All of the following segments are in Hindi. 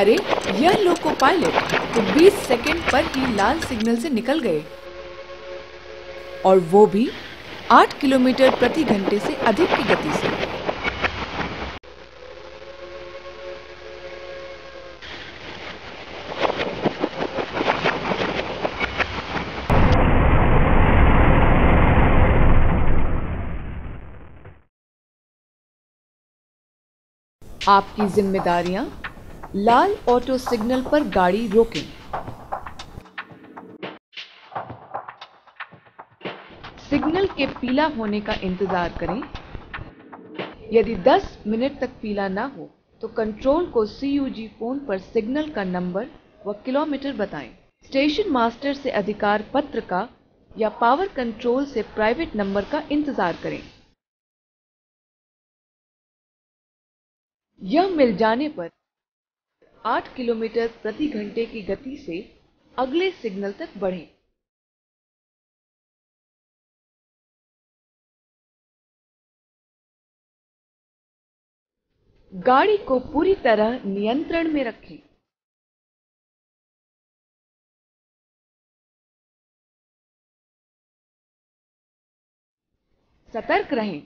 अरे यह लोको पायलट तो 20 सेकंड पर ही लाल सिग्नल से निकल गए और वो भी 8 किलोमीटर प्रति घंटे से अधिक की गति से। आपकी जिम्मेदारियां, लाल ऑटो सिग्नल पर गाड़ी रोकें। सिग्नल के पीला होने का इंतजार करें। यदि 10 मिनट तक पीला ना हो तो कंट्रोल को CUG फोन पर सिग्नल का नंबर व किलोमीटर बताएं। स्टेशन मास्टर से अधिकार पत्र का या पावर कंट्रोल से प्राइवेट नंबर का इंतजार करें। यह मिल जाने पर 8 किलोमीटर प्रति घंटे की गति से अगले सिग्नल तक बढ़ें। गाड़ी को पूरी तरह नियंत्रण में रखें। सतर्क रहें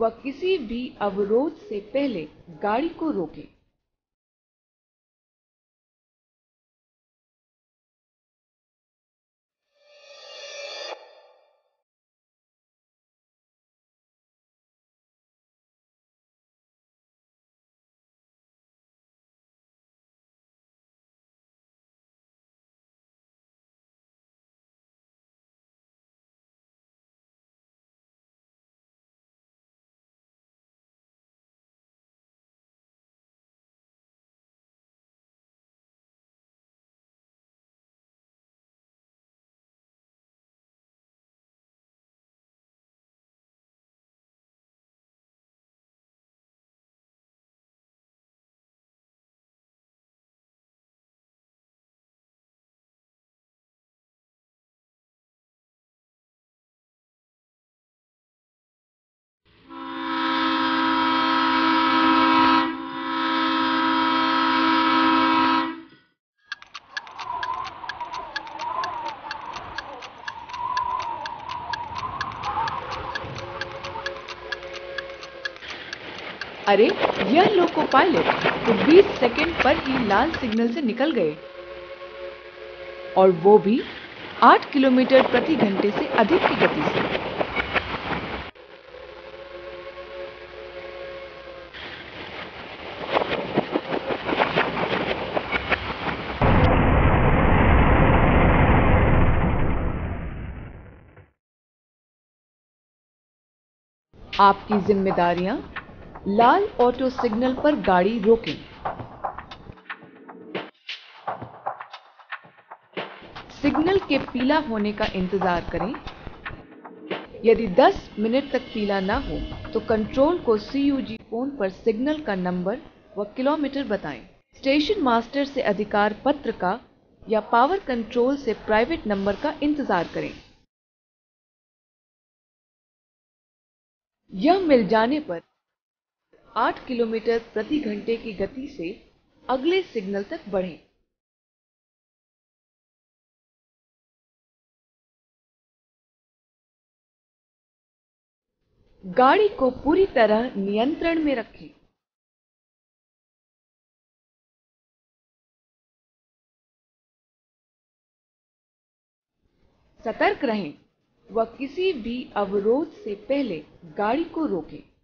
व किसी भी अवरोध से पहले गाड़ी को रोकें। अरे यह लोको पायलट तो 20 सेकंड पर ही लाल सिग्नल से निकल गए और वो भी 8 किलोमीटर प्रति घंटे से अधिक की गति से। आपकी जिम्मेदारियां, लाल ऑटो सिग्नल पर गाड़ी रोकें। सिग्नल के पीला होने का इंतजार करें। यदि 10 मिनट तक पीला ना हो तो कंट्रोल को CUG फोन पर सिग्नल का नंबर व किलोमीटर बताएं। स्टेशन मास्टर से अधिकार पत्र का या पावर कंट्रोल से प्राइवेट नंबर का इंतजार करें। यह मिल जाने पर 8 किलोमीटर प्रति घंटे की गति से अगले सिग्नल तक बढ़ें। गाड़ी को पूरी तरह नियंत्रण में रखें। सतर्क रहें व किसी भी अवरोध से पहले गाड़ी को रोकें।